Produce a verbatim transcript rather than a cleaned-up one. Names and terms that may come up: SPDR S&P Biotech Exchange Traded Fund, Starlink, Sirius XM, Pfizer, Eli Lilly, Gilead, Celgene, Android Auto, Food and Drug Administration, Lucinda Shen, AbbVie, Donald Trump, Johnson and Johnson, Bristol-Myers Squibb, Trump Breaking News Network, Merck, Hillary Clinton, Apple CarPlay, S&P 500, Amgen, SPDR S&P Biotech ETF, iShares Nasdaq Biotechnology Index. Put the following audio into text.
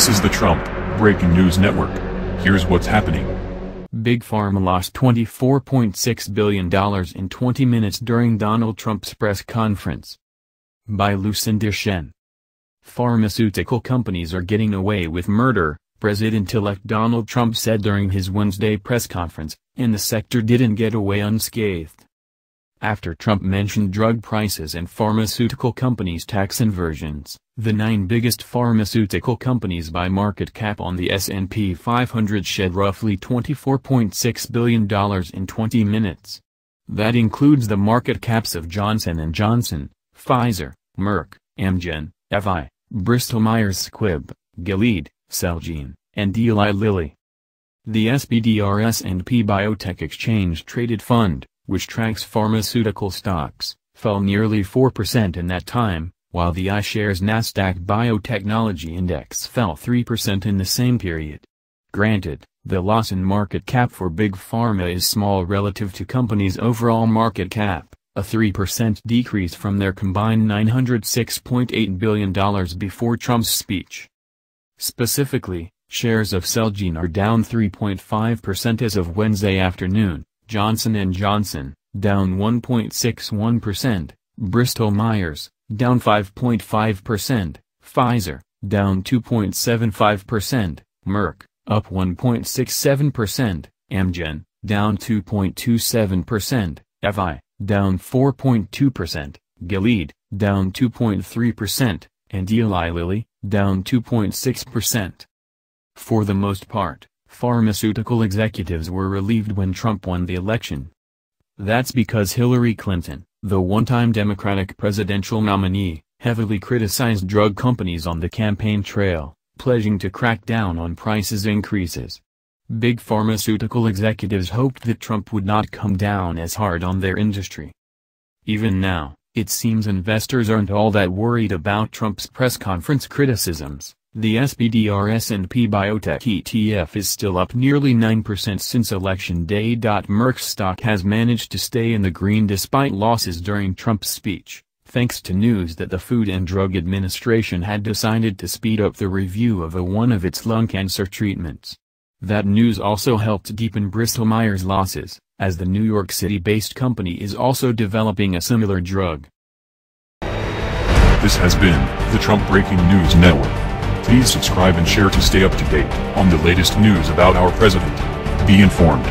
This is the Trump Breaking News Network. Here's what's happening. Big Pharma lost twenty-four point six billion dollars in twenty minutes during Donald Trump's press conference. By Lucinda Shen. Pharmaceutical companies are getting away with murder, President-elect Donald Trump said during his Wednesday press conference, and the sector didn't get away unscathed. After Trump mentioned drug prices and pharmaceutical companies' tax inversions, the nine biggest pharmaceutical companies by market cap on the S and P five hundred shed roughly twenty-four point six billion dollars in twenty minutes. That includes the market caps of Johnson and Johnson, Pfizer, Merck, Amgen, AbbVie, Bristol-Myers Squibb, Gilead, Celgene, and Eli Lilly. The S P D R S and P Biotech Exchange Traded Fund, which tracks pharmaceutical stocks, fell nearly four percent in that time, while the iShares Nasdaq Biotechnology Index fell three percent in the same period. Granted, the loss in market cap for Big Pharma is small relative to companies' overall market cap, a three percent decrease from their combined nine hundred six point eight billion dollars before Trump's speech. Specifically, shares of Celgene are down three point five percent as of Wednesday afternoon, Johnson and Johnson, down one point six one percent, Bristol-Myers, down five point five percent, Pfizer, down two point seven five percent, Merck, up one point six seven percent, Amgen, down two point two seven percent, AbbVie, down four point two percent, Gilead, down two point three percent, and Eli Lilly, down two point six percent. For the most part, pharmaceutical executives were relieved when Trump won the election. That's because Hillary Clinton, the one-time Democratic presidential nominee, heavily criticized drug companies on the campaign trail, pledging to crack down on price increases. Big pharmaceutical executives hoped that Trump would not come down as hard on their industry. Even now, it seems investors aren't all that worried about Trump's press conference criticisms. The S P D R S and P Biotech E T F is still up nearly nine percent since Election Day. Merck's stock has managed to stay in the green despite losses during Trump's speech, thanks to news that the Food and Drug Administration had decided to speed up the review of a one of its lung cancer treatments. That news also helped deepen Bristol-Myers' losses, as the New York City-based company is also developing a similar drug. This has been the Trump Breaking News Network. Please subscribe and share to stay up to date on the latest news about our president. Be informed.